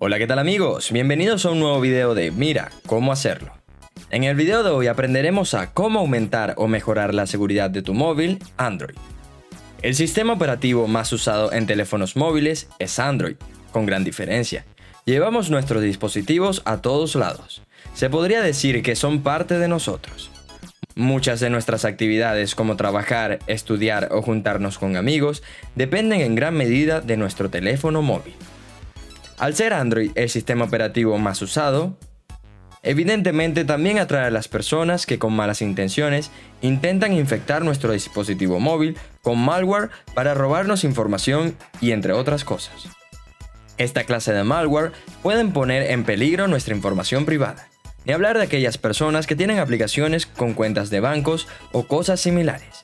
Hola, ¿qué tal amigos? Bienvenidos a un nuevo video de Mira cómo hacerlo. En el video de hoy aprenderemos a cómo aumentar o mejorar la seguridad de tu móvil Android. El sistema operativo más usado en teléfonos móviles es Android, con gran diferencia. Llevamos nuestros dispositivos a todos lados. Se podría decir que son parte de nosotros. Muchas de nuestras actividades como trabajar, estudiar o juntarnos con amigos dependen en gran medida de nuestro teléfono móvil. Al ser Android el sistema operativo más usado, evidentemente también atrae a las personas que con malas intenciones intentan infectar nuestro dispositivo móvil con malware para robarnos información y entre otras cosas. Esta clase de malware pueden poner en peligro nuestra información privada, ni hablar de aquellas personas que tienen aplicaciones con cuentas de bancos o cosas similares.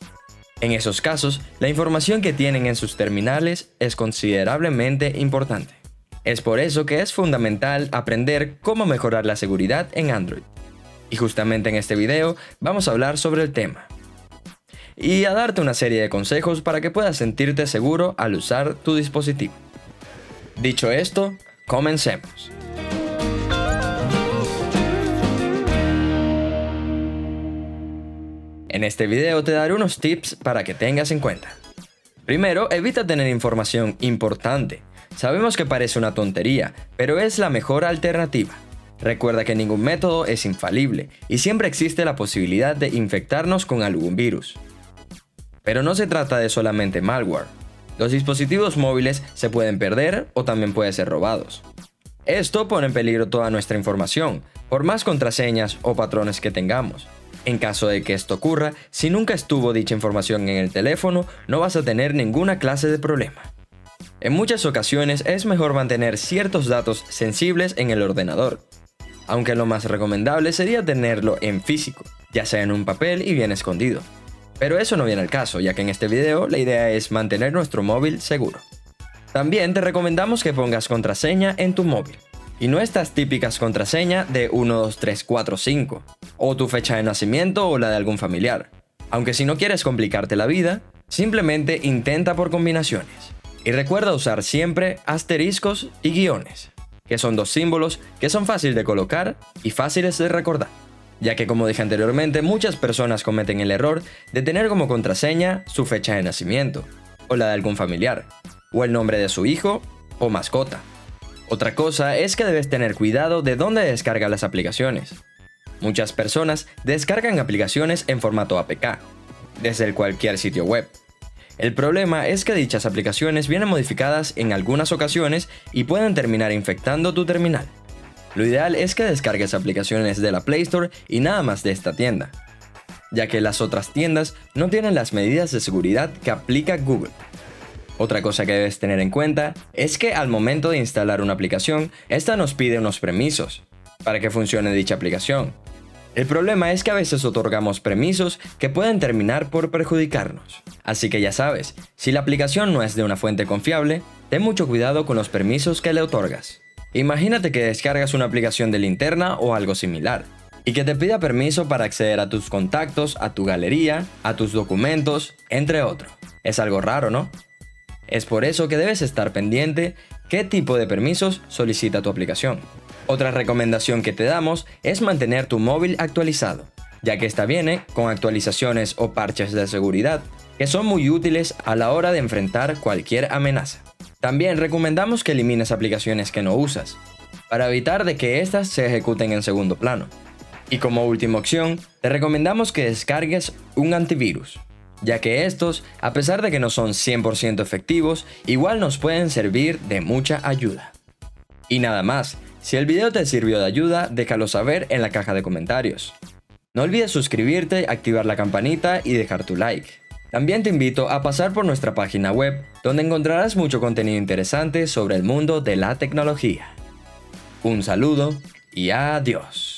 En esos casos, la información que tienen en sus terminales es considerablemente importante. Es por eso que es fundamental aprender cómo mejorar la seguridad en Android. Y justamente en este video vamos a hablar sobre el tema y a darte una serie de consejos para que puedas sentirte seguro al usar tu dispositivo. Dicho esto, comencemos. En este video te daré unos tips para que tengas en cuenta. Primero, evita tener información importante. Sabemos que parece una tontería, pero es la mejor alternativa. Recuerda que ningún método es infalible y siempre existe la posibilidad de infectarnos con algún virus. Pero no se trata de solamente malware. Los dispositivos móviles se pueden perder o también pueden ser robados. Esto pone en peligro toda nuestra información, por más contraseñas o patrones que tengamos. En caso de que esto ocurra, si nunca estuvo dicha información en el teléfono, no vas a tener ninguna clase de problema. En muchas ocasiones es mejor mantener ciertos datos sensibles en el ordenador, aunque lo más recomendable sería tenerlo en físico, ya sea en un papel y bien escondido. Pero eso no viene al caso, ya que en este video la idea es mantener nuestro móvil seguro. También te recomendamos que pongas contraseña en tu móvil, y no estas típicas contraseñas de 123456, o tu fecha de nacimiento o la de algún familiar. Aunque si no quieres complicarte la vida, simplemente intenta por combinaciones. Y recuerda usar siempre asteriscos y guiones, que son dos símbolos que son fáciles de colocar y fáciles de recordar, ya que como dije anteriormente, muchas personas cometen el error de tener como contraseña su fecha de nacimiento, o la de algún familiar, o el nombre de su hijo o mascota. Otra cosa es que debes tener cuidado de dónde descargas las aplicaciones. Muchas personas descargan aplicaciones en formato APK, desde cualquier sitio web. El problema es que dichas aplicaciones vienen modificadas en algunas ocasiones y pueden terminar infectando tu terminal. Lo ideal es que descargues aplicaciones de la Play Store y nada más de esta tienda, ya que las otras tiendas no tienen las medidas de seguridad que aplica Google. Otra cosa que debes tener en cuenta es que al momento de instalar una aplicación, esta nos pide unos permisos para que funcione dicha aplicación. El problema es que a veces otorgamos permisos que pueden terminar por perjudicarnos. Así que ya sabes, si la aplicación no es de una fuente confiable, ten mucho cuidado con los permisos que le otorgas. Imagínate que descargas una aplicación de linterna o algo similar, y que te pida permiso para acceder a tus contactos, a tu galería, a tus documentos, entre otros. Es algo raro, ¿no? Es por eso que debes estar pendiente qué tipo de permisos solicita tu aplicación. Otra recomendación que te damos es mantener tu móvil actualizado, ya que esta viene con actualizaciones o parches de seguridad que son muy útiles a la hora de enfrentar cualquier amenaza. También recomendamos que elimines aplicaciones que no usas, para evitar de que estas se ejecuten en segundo plano. Y como última opción, te recomendamos que descargues un antivirus, ya que estos, a pesar de que no son 100% efectivos, igual nos pueden servir de mucha ayuda. Y nada más. Si el video te sirvió de ayuda, déjalo saber en la caja de comentarios. No olvides suscribirte, activar la campanita y dejar tu like. También te invito a pasar por nuestra página web, donde encontrarás mucho contenido interesante sobre el mundo de la tecnología. Un saludo y adiós.